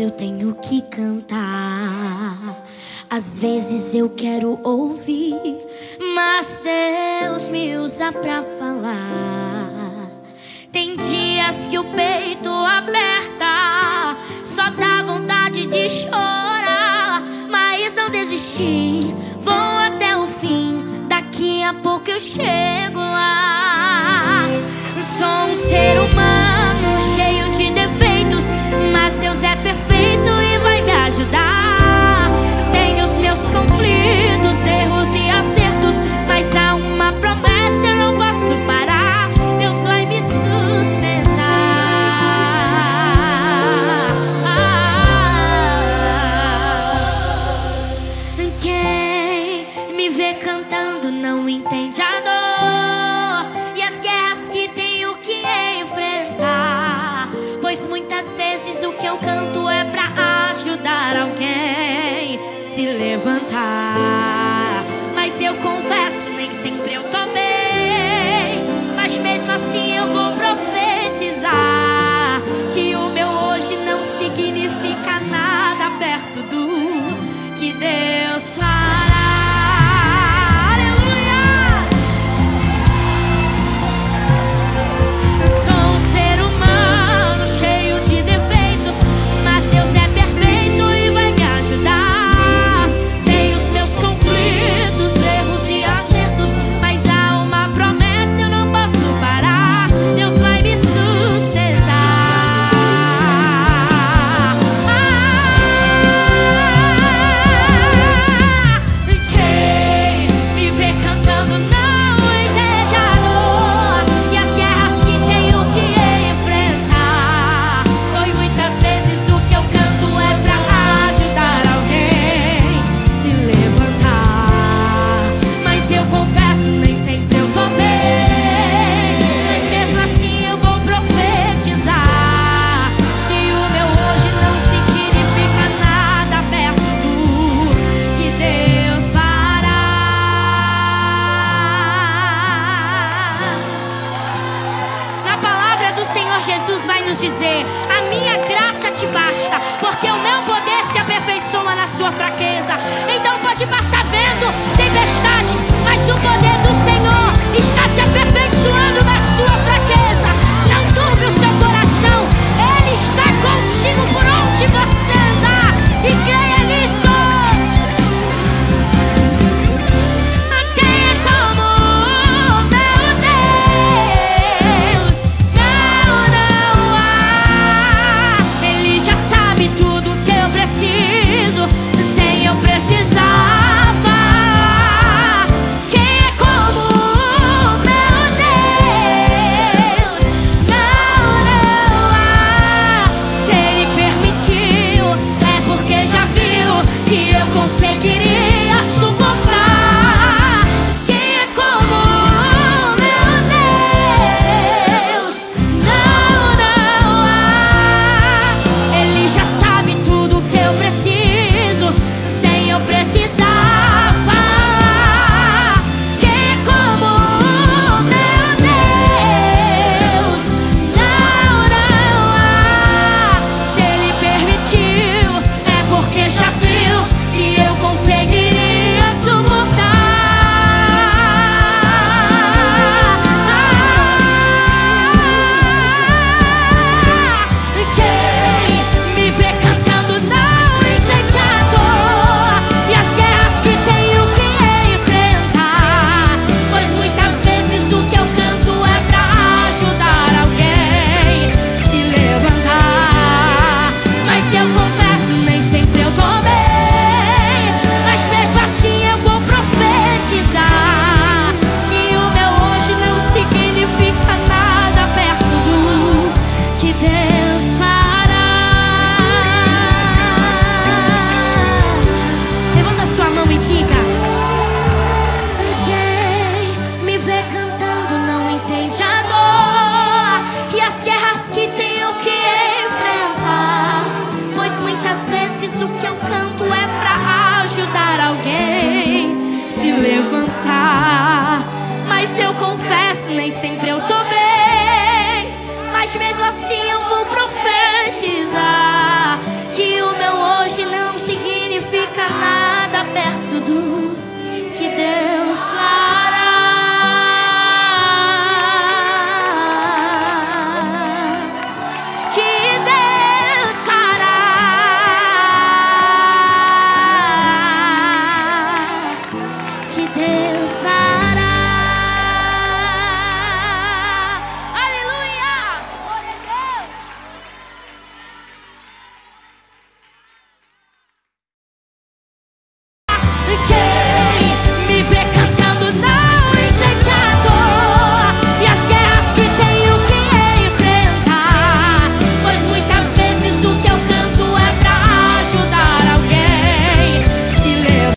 Eu tenho que cantar. Às vezes eu quero ouvir, mas Deus me usa pra falar. Tem dias que o peito aperta, só dá vontade de chorar, mas não desisti, vou até o fim. Daqui a pouco eu chego lá. Sou um ser humano cheio de defeitos, mas Deus é perfeito e vai me ajudar. Tenho os meus conflitos, erros e acertos, mas há uma promessa, eu não posso parar. Deus vai me sustentar. Quem me vê cantando não entende a dor e as guerras que tenho que enfrentar, pois muitas vezes o que eu canto é pra ajudar alguém se levantar. Mas eu confesso, nem sempre eu tô bem, mas mesmo assim eu vou profetizar que o meu hoje não significa nada perto do que Deus faz. Dizer: a minha graça te basta, porque o meu poder se aperfeiçoa na sua fraqueza.